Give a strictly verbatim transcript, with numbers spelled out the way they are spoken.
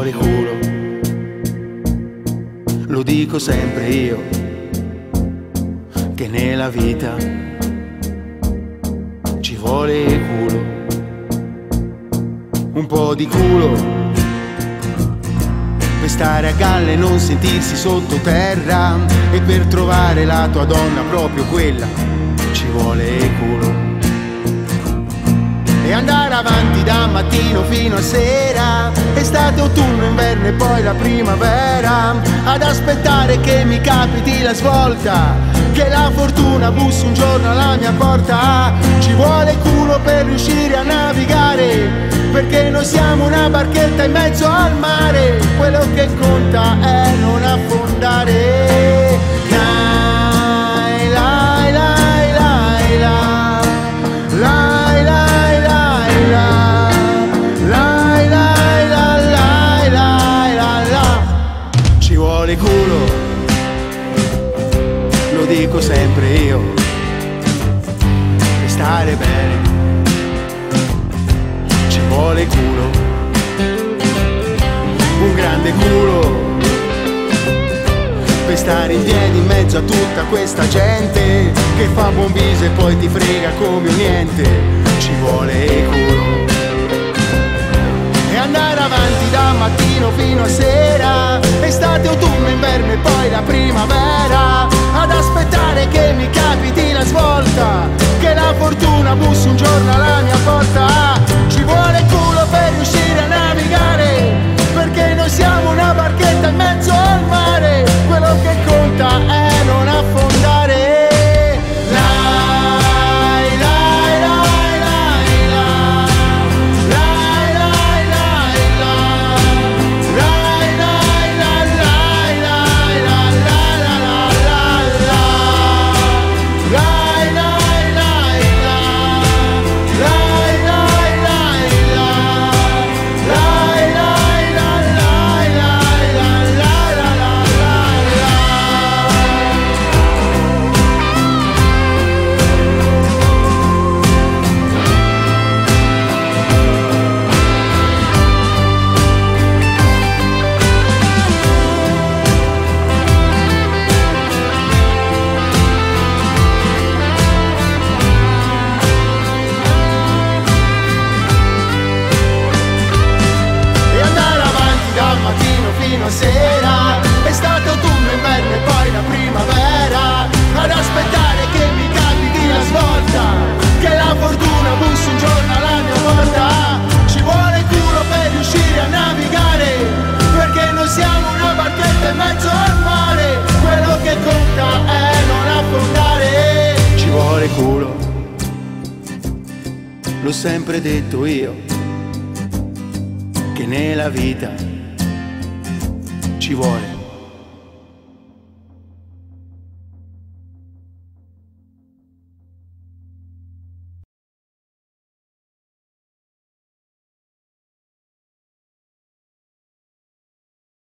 vuole culo, lo dico sempre io, che nella vita ci vuole culo, un po' di culo, per stare a galla e non sentirsi sottoterra, e per trovare la tua donna proprio quella, ci vuole culo. E andare avanti da mattino fino a sera, estate, autunno, inverno e poi la primavera, ad aspettare che mi capiti la svolta, che la fortuna bussi un giorno alla mia porta. Ci vuole culo per riuscire a navigare, perché noi siamo una barchetta in mezzo al mare, quello che conta è non affondare. Lai, lai, lai, lai, lai, lai. Ci vuole culo, lo dico sempre io, per stare bene ci vuole culo, un grande culo, per stare in piedi in mezzo a tutta questa gente che fa buon viso e poi ti frega come un niente, ci vuole culo. E andare avanti da mattino fino a sera, estate, autunno, inverno e poi la primavera, ad aspettare che mi capiti la svolta, che la fortuna bussi un giorno alla mia porta. Ci vuole culo per riuscire a navigare, perché noi siamo una barchetta in mezzo al mare, quello che conta è non affondare. Sera, estate, autunno, inverno e poi la primavera, ad aspettare che mi capiti la svolta, che la fortuna bussi un giorno alla mia porta. Ci vuole culo per riuscire a navigare, perché noi siamo una barchetta in mezzo al mare, quello che conta è non affondare. Ci vuole culo, l'ho sempre detto io, che nella vita ci vuole